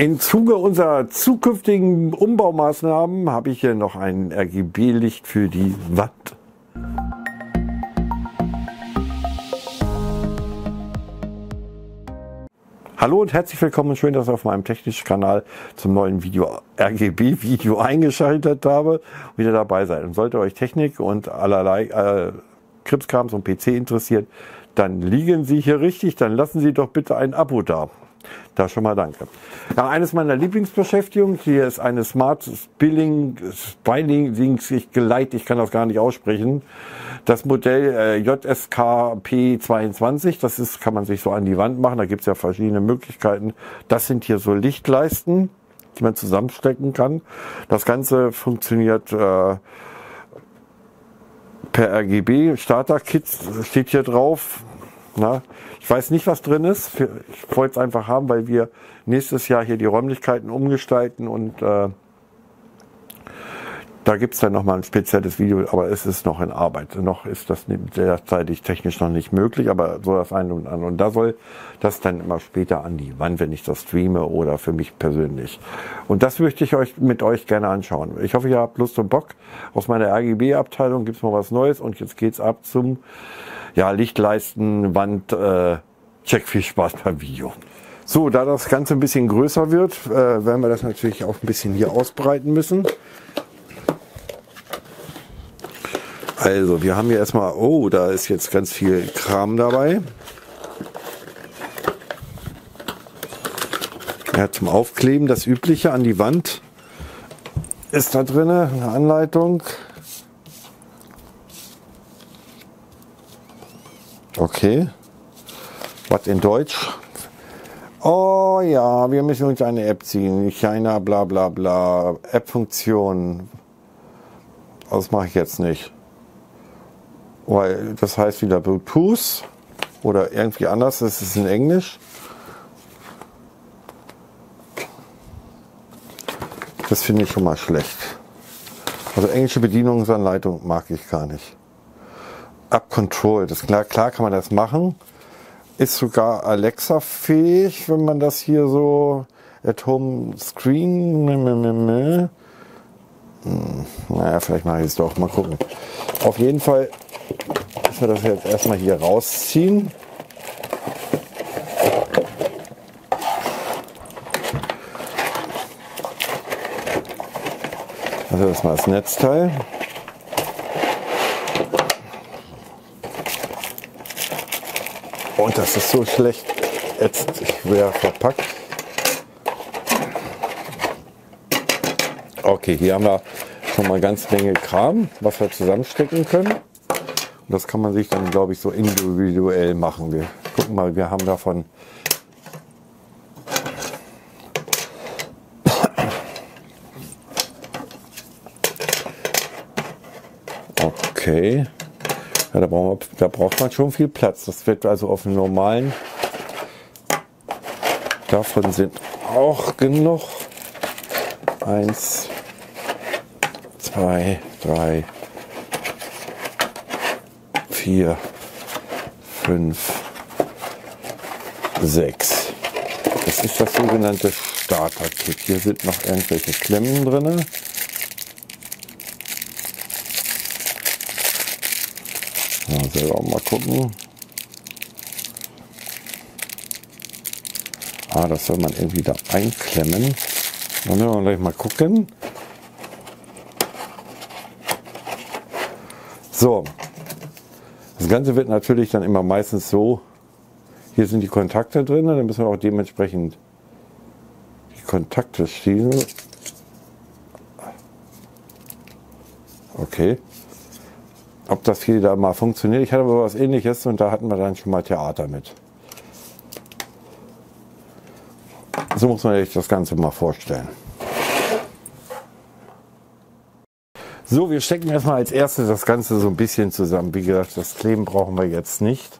Im Zuge unserer zukünftigen Umbaumaßnahmen habe ich hier noch ein RGB-Licht für die Wand. Hallo und herzlich willkommen und schön, dass ihr auf meinem technischen Kanal zum neuen Video RGB-Video eingeschaltet habe und wieder dabei seid. Und sollte euch Technik und allerlei Krimskrams und PC interessiert, dann liegen Sie hier richtig, dann lassen Sie doch bitte ein Abo da. Da schon mal danke. Ja, eines meiner Lieblingsbeschäftigungen, hier ist eine Smart Spilling, ich kann das gar nicht aussprechen. Das Modell JSKP22, das ist, kann man sich so an die Wand machen, da gibt es ja verschiedene Möglichkeiten. Das sind hier so Lichtleisten, die man zusammenstecken kann. Das Ganze funktioniert per RGB, Starter-Kit steht hier drauf. Na, ich weiß nicht, was drin ist. Ich wollte es einfach haben, weil wir nächstes Jahr hier die Räumlichkeiten umgestalten und da gibt es dann nochmal ein spezielles Video, aber es ist noch in Arbeit. Noch ist das derzeitig technisch noch nicht möglich, aber so das eine und andere. Und da soll das dann immer später an die Wand, wenn ich das streame oder für mich persönlich. Und das möchte ich euch mit euch gerne anschauen. Ich hoffe, ihr habt Lust und Bock. Aus meiner RGB-Abteilung gibt es mal was Neues und jetzt geht's ab zum ja, Lichtleisten, Wand, Check. Viel Spaß beim Video. So, da das Ganze ein bisschen größer wird, werden wir das natürlich auch ein bisschen hier ausbreiten müssen. Also, wir haben hier erstmal, oh, da ist jetzt ganz viel Kram dabei. Ja, zum Aufkleben, das Übliche an die Wand ist da drin, eine Anleitung. Okay, was in Deutsch? Oh ja, wir müssen uns eine App ziehen. China, bla bla bla. App-Funktion. Das mache ich jetzt nicht. Weil das heißt wieder Bluetooth oder irgendwie anders. Das ist in Englisch. Das finde ich schon mal schlecht. Also englische Bedienungsanleitung mag ich gar nicht. App-Control, klar kann man das machen. Ist sogar Alexa-fähig, wenn man das hier so at home screen. Naja, vielleicht mache ich es doch. Mal gucken. Auf jeden Fall müssen wir das jetzt erstmal hier rausziehen. Also das mal das Netzteil. Und das ist so schlecht jetzt schwer verpackt. Okay, hier haben wir schon mal ganz Menge Kram, was wir zusammenstecken können. Und das kann man sich dann, glaube ich, so individuell machen. Wir gucken mal, wir haben davon okay. Ja, da braucht man schon viel Platz. Das wird also auf dem normalen. Davon sind auch genug. 1, 2, 3, 4, 5, 6. Das ist das sogenannte Starter-Kit. Hier sind noch irgendwelche Klemmen drin. Selber mal gucken. Ah, das soll man irgendwie da einklemmen. Dann müssen wir gleich mal gucken. So. Das Ganze wird natürlich dann immer meistens so. Hier sind die Kontakte drin, dann müssen wir auch dementsprechend die Kontakte schließen. Okay. Ob das hier da mal funktioniert. Ich hatte aber was Ähnliches und da hatten wir dann schon mal Theater mit. So muss man sich das Ganze mal vorstellen. So, wir stecken erstmal als erstes das Ganze so ein bisschen zusammen. Wie gesagt, das Kleben brauchen wir jetzt nicht.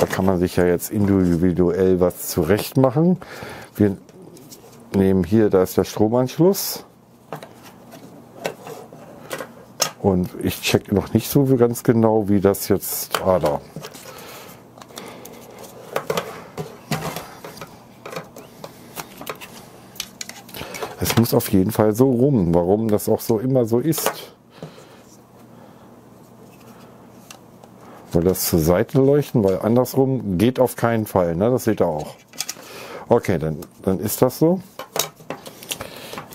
Da kann man sich ja jetzt individuell was zurecht machen. Wir nehmen hier, da ist der Stromanschluss. Und ich check noch nicht so ganz genau, wie das jetzt. Ah, da. Es muss auf jeden Fall so rum, warum das auch so immer so ist. Soll das zur Seite leuchten, weil andersrum geht auf keinen Fall, ne? Das seht ihr auch. Okay, dann ist das so.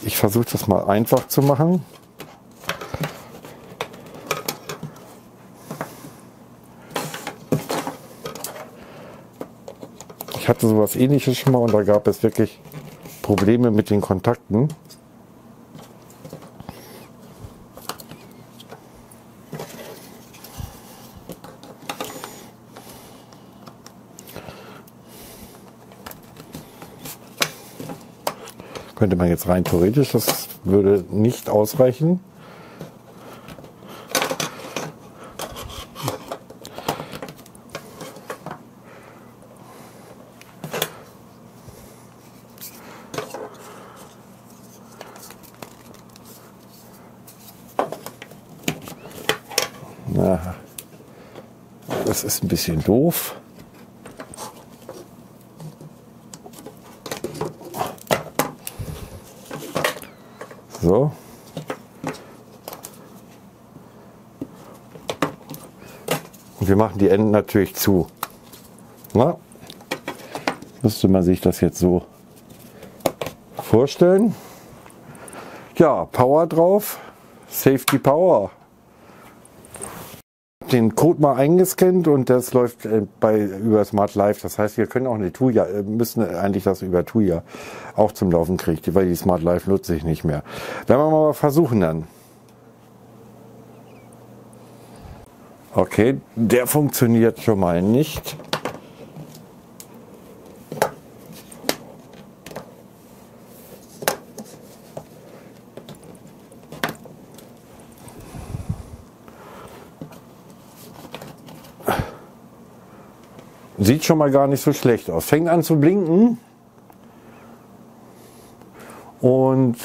Ich versuche das mal einfach zu machen. Ich hatte sowas Ähnliches schon mal und da gab es wirklich Probleme mit den Kontakten. Könnte man jetzt rein theoretisch, das würde nicht ausreichen. Na, das ist ein bisschen doof. So. Und wir machen die Enden natürlich zu. Na? Müsste man sich das jetzt so vorstellen. Ja, Power drauf. Safety Power. Den Code mal eingescannt und das läuft über Smart Life. Das heißt, wir können auch eine Tuya, müssen eigentlich das über Tuya auch zum Laufen kriegen, weil die Smart Life nutze ich nicht mehr. Werden wir mal versuchen dann. Okay, der funktioniert schon mal nicht. Sieht schon mal gar nicht so schlecht aus. Fängt an zu blinken. Und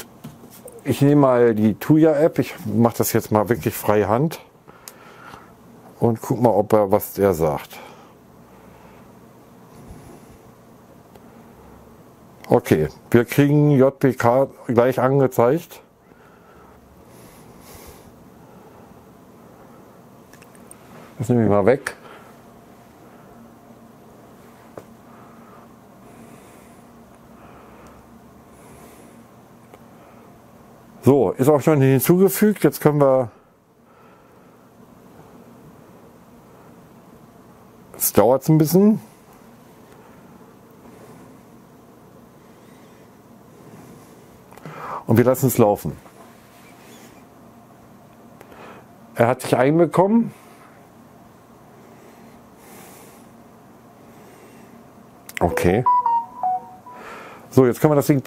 ich nehme mal die Tuya-App. Ich mache das jetzt mal wirklich freie Hand. Und guck mal, ob er was der sagt. Okay, wir kriegen JPK gleich angezeigt. Das nehme ich mal weg. So, ist auch schon hinzugefügt. Jetzt können wir. Es dauert ein bisschen. Und wir lassen es laufen. Er hat sich einbekommen. Okay. So, jetzt können wir das Ding.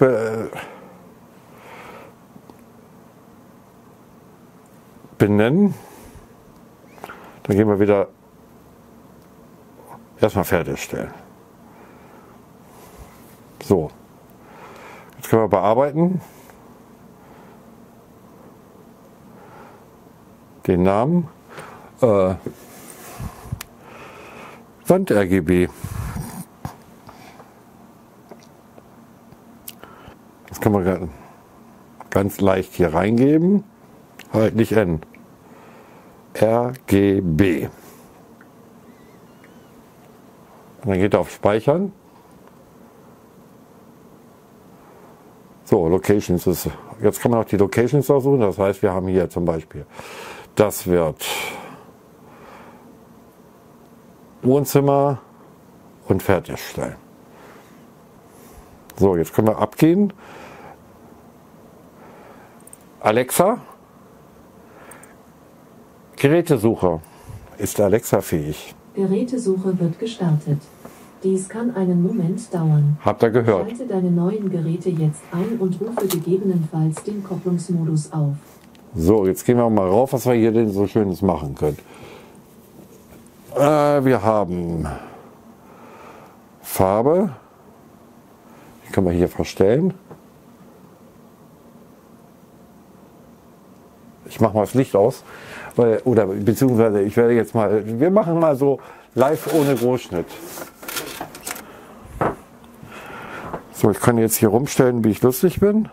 Benennen. Dann gehen wir wieder erstmal fertigstellen. So. Jetzt können wir bearbeiten. Den Namen. Wand RGB. Das kann man ganz leicht hier reingeben. Halt nicht N. RGB. Und dann geht er auf Speichern. So, Locations ist. Jetzt kann man auch die Locations aussuchen. Das heißt, wir haben hier zum Beispiel. Das wird Wohnzimmer und fertigstellen. So, jetzt können wir abgehen. Alexa. Gerätesuche. Ist Alexa fähig? Gerätesuche wird gestartet. Dies kann einen Moment dauern. Habt ihr gehört? Schalte deine neuen Geräte jetzt ein und rufe gegebenenfalls den Kopplungsmodus auf. So, jetzt gehen wir mal rauf, was wir hier denn so Schönes machen können. Wir haben Farbe. Die können wir hier verstellen. Ich mache mal das Licht aus, weil, oder beziehungsweise ich werde jetzt mal, wir machen mal so live ohne Großschnitt. So, ich kann jetzt hier rumstellen, wie ich lustig bin.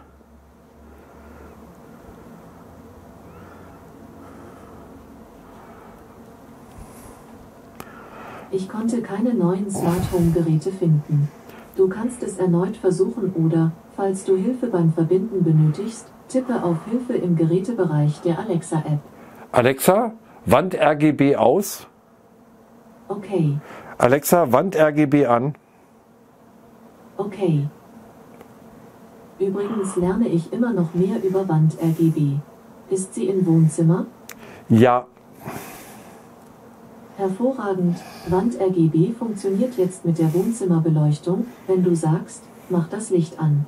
keine neuen Smart Home Geräte finden. Du kannst es erneut versuchen oder, falls du Hilfe beim Verbinden benötigst, tippe auf Hilfe im Gerätebereich der Alexa-App. Alexa, Wand RGB aus. Okay. Alexa, Wand RGB an. Okay. Übrigens lerne ich immer noch mehr über Wand RGB. Ist sie im Wohnzimmer? Ja. Hervorragend. Wand RGB funktioniert jetzt mit der Wohnzimmerbeleuchtung, wenn du sagst, mach das Licht an.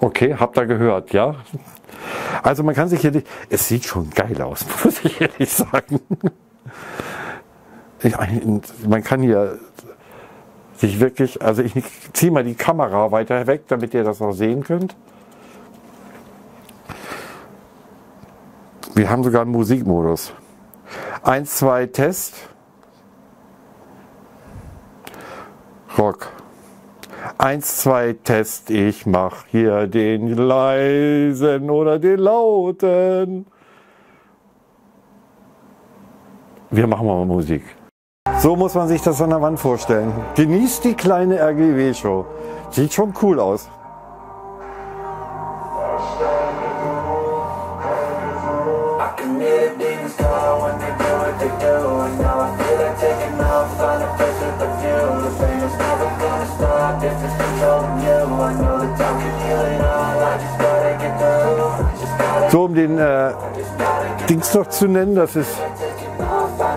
Okay, habt ihr gehört, ja? Also man kann sich hier nicht... Es sieht schon geil aus, muss ich ehrlich sagen. Man kann hier sich wirklich... Also ich ziehe mal die Kamera weiter weg, damit ihr das noch sehen könnt. Wir haben sogar einen Musikmodus. 1, 2, Test. Rock. 1, 2, Test. Ich mache hier den leisen oder den lauten. Wir machen mal Musik. So muss man sich das an der Wand vorstellen. Genießt die kleine RGB-Show. Sieht schon cool aus. So, um den Dings noch zu nennen, das ist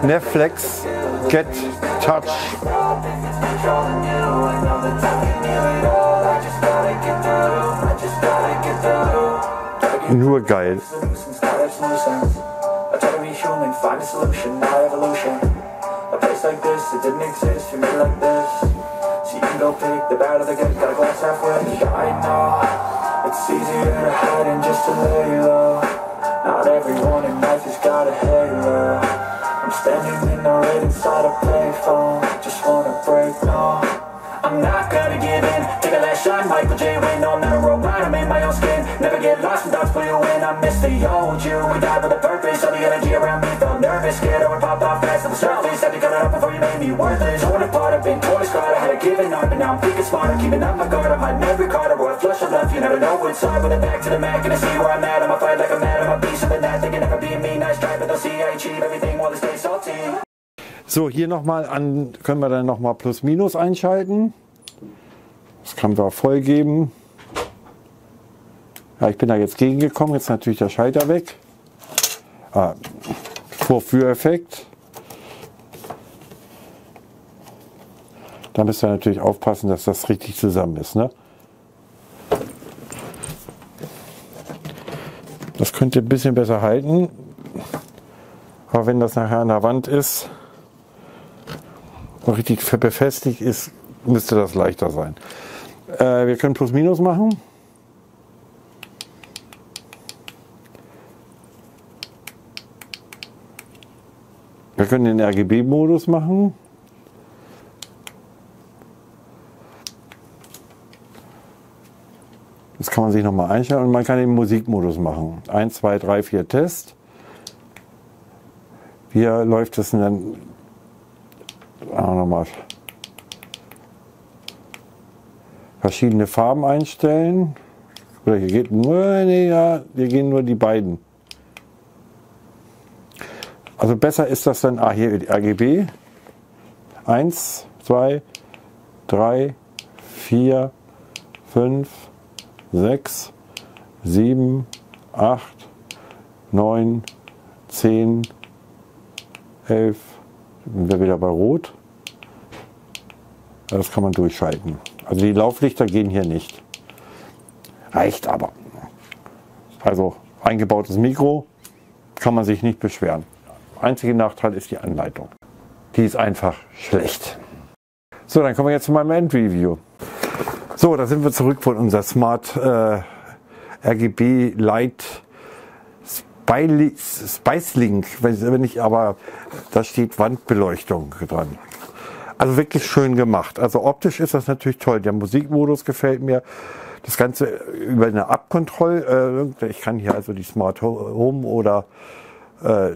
NEFFEXX Get Touch. Nur geil. So, hier nochmal an, können wir dann nochmal Plus Minus einschalten. Das kann man voll geben. Ja, ich bin da jetzt gegengekommen, jetzt natürlich der Schalter weg. Vorführeffekt. Da müsst ihr natürlich aufpassen, dass das richtig zusammen ist, ne? Das könnt ihr ein bisschen besser halten. Aber wenn das nachher an der Wand ist und richtig befestigt ist, müsste das leichter sein. Wir können Plus-Minus machen. Wir können den RGB-Modus machen. Das kann man sich nochmal einstellen und man kann den Musikmodus machen. 1, 2, 3, 4 Test. Hier läuft es dann auch nochmal. Verschiedene Farben einstellen. Oder hier geht nur, nee, ja, hier gehen nur die beiden. Also besser ist das dann, hier RGB. 1, 2, 3, 4, 5, 6, 7, 8, 9, 10, 11, sind wir wieder bei Rot. Das kann man durchschalten. Also die Lauflichter gehen hier nicht. Reicht aber. Also eingebautes Mikro, kann man sich nicht beschweren. Einziger Nachteil ist die Anleitung. Die ist einfach schlecht. So, dann kommen wir jetzt zu meinem Endreview. So, da sind wir zurück von unserer Smart RGB Light Spice Link, wenn ich aber, da steht Wandbeleuchtung dran. Also wirklich schön gemacht. Also optisch ist das natürlich toll. Der Musikmodus gefällt mir. Das Ganze über eine App-Kontrolle. Ich kann hier also die Smart Home oder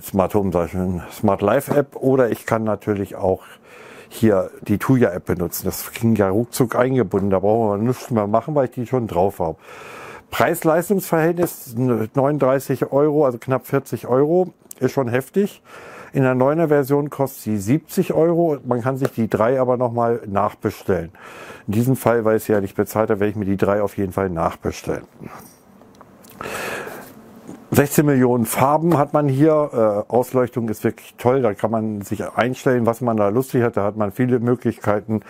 Smart Life App, oder ich kann natürlich auch hier die Tuya-App benutzen. Das ging ja ruckzuck eingebunden, da brauchen wir nichts mehr machen, weil ich die schon drauf habe. Preis-Leistungs-Verhältnis 39 €, also knapp 40 €, ist schon heftig. In der 9er Version kostet sie 70 €. Man kann sich die 3 aber nochmal nachbestellen. In diesem Fall, weil ich sie ja nicht bezahlt habe, werde ich mir die 3 auf jeden Fall nachbestellen. 16 Millionen Farben hat man hier. Ausleuchtung ist wirklich toll. Da kann man sich einstellen, was man da lustig hat. Da hat man viele Möglichkeiten.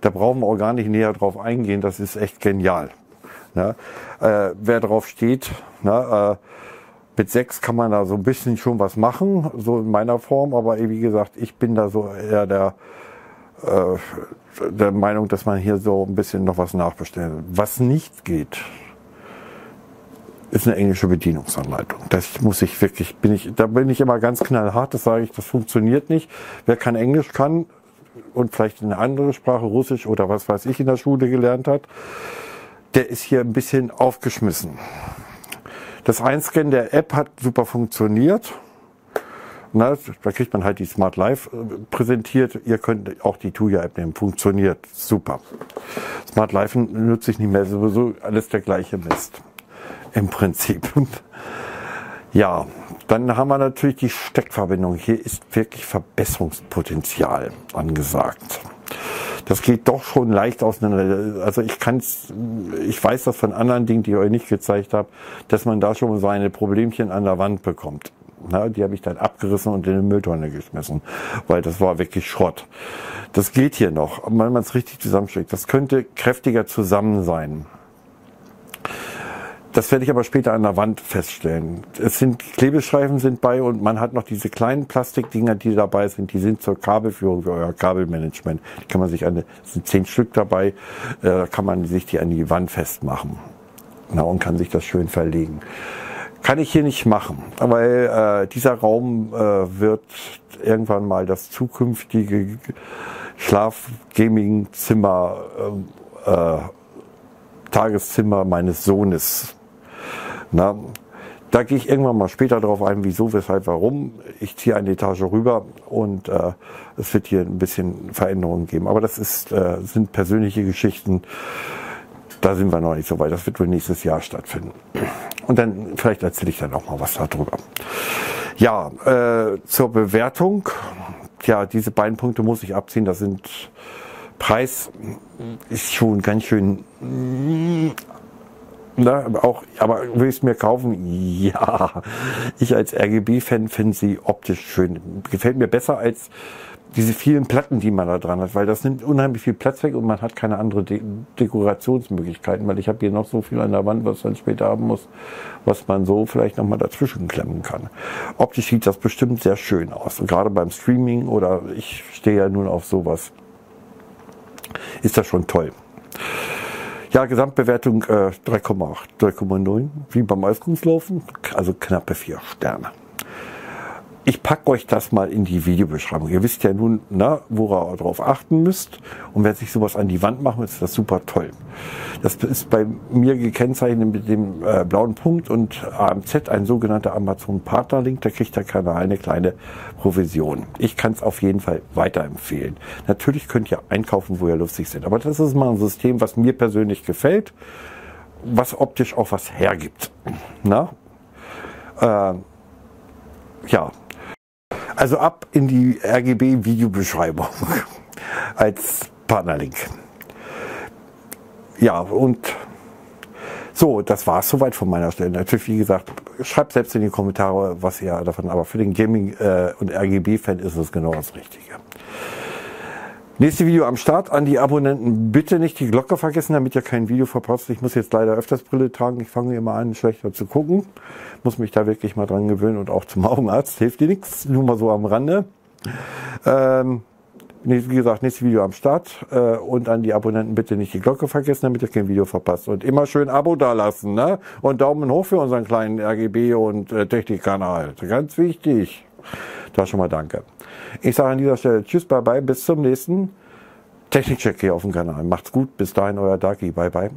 Da brauchen wir auch gar nicht näher drauf eingehen. Das ist echt genial. Ja, wer drauf steht, na, mit 6 kann man da so ein bisschen schon was machen, so in meiner Form, aber wie gesagt, ich bin da so eher der Meinung, dass man hier so ein bisschen noch was nachbestellen. Was nicht geht, ist eine englische Bedienungsanleitung. Das muss ich wirklich, da bin ich immer ganz knallhart, das sage ich, das funktioniert nicht. Wer kein Englisch kann und vielleicht eine andere Sprache, Russisch oder was weiß ich, in der Schule gelernt hat, der ist hier ein bisschen aufgeschmissen. Das Einscannen der App hat super funktioniert. Na, da kriegt man halt die Smart Life präsentiert. Ihr könnt auch die Tuya-App nehmen. Funktioniert super. Smart Life nutze ich nicht mehr. Sowieso alles der gleiche Mist. Im Prinzip. Ja, dann haben wir natürlich die Steckverbindung. Hier ist wirklich Verbesserungspotenzial angesagt. Das geht doch schon leicht auseinander. Also ich weiß das von anderen Dingen, die ich euch nicht gezeigt habe, dass man da schon seine Problemchen an der Wand bekommt. Na, die habe ich dann abgerissen und in eine Mülltonne geschmissen, weil das war wirklich Schrott. Das geht hier noch, wenn man es richtig zusammensteckt. Das könnte kräftiger zusammen sein. Das werde ich aber später an der Wand feststellen. Klebestreifen sind bei und man hat noch diese kleinen Plastikdinger, die dabei sind. Die sind zur Kabelführung für euer Kabelmanagement. Die kann man sich sind 10 Stück dabei, kann man sich die an die Wand festmachen. Na, und kann sich das schön verlegen. Kann ich hier nicht machen, weil dieser Raum wird irgendwann mal das zukünftige Schlaf-Gaming-Zimmer, Tageszimmer meines Sohnes. Na, da gehe ich irgendwann mal später drauf ein, wieso, weshalb, warum. Ich ziehe eine Etage rüber und es wird hier ein bisschen Veränderungen geben. Aber das sind persönliche Geschichten. Da sind wir noch nicht so weit. Das wird wohl nächstes Jahr stattfinden. Und dann vielleicht erzähle ich dann auch mal was darüber. Ja, zur Bewertung. Tja, diese beiden Punkte muss ich abziehen. Das sind Preis ist schon ganz schön, na, auch, aber will ich es mir kaufen? Ja, ich als RGB-Fan finde sie optisch schön. Gefällt mir besser als diese vielen Platten, die man da dran hat, weil das nimmt unheimlich viel Platz weg und man hat keine andere Dekorationsmöglichkeiten, weil ich habe hier noch so viel an der Wand, was man später haben muss, was man so vielleicht nochmal dazwischen klemmen kann. Optisch sieht das bestimmt sehr schön aus, und gerade beim Streaming oder ich stehe ja nun auf sowas. Ist das schon toll. Ja, Gesamtbewertung 3,8, 3,9, wie beim Eiskunstlaufen, also knappe 4 Sterne. Ich packe euch das mal in die Videobeschreibung. Ihr wisst ja nun, worauf ihr drauf achten müsst. Und wenn sich sowas an die Wand machen, ist das super toll. Das ist bei mir gekennzeichnet mit dem blauen Punkt und AMZ, ein sogenannter Amazon-Partner-Link. Da kriegt der Kanal eine kleine Provision. Ich kann es auf jeden Fall weiterempfehlen. Natürlich könnt ihr einkaufen, wo ihr lustig seid. Aber das ist mal ein System, was mir persönlich gefällt, was optisch auch was hergibt. Na? Ja. Also ab in die RGB-Videobeschreibung als Partnerlink. Ja, und so, das war es soweit von meiner Stelle. Natürlich, wie gesagt, schreibt selbst in die Kommentare, was ihr davon habt. Aber für den Gaming- und RGB-Fan ist es genau das Richtige. Nächste Video am Start. An die Abonnenten bitte nicht die Glocke vergessen, damit ihr kein Video verpasst. Ich muss jetzt leider öfters Brille tragen. Ich fange immer an, schlechter zu gucken. Muss mich da wirklich mal dran gewöhnen und auch zum Augenarzt. Hilft dir nichts. Nur mal so am Rande. Wie gesagt, nächstes Video am Start. Und an die Abonnenten bitte nicht die Glocke vergessen, damit ihr kein Video verpasst. Und immer schön Abo dalassen, ne? Und Daumen hoch für unseren kleinen RGB- und Technikkanal. Ganz wichtig. Da schon mal danke. Ich sage an dieser Stelle tschüss, bye bye, bis zum nächsten Technikcheck hier auf dem Kanal. Macht's gut, bis dahin, euer Darky, bye bye.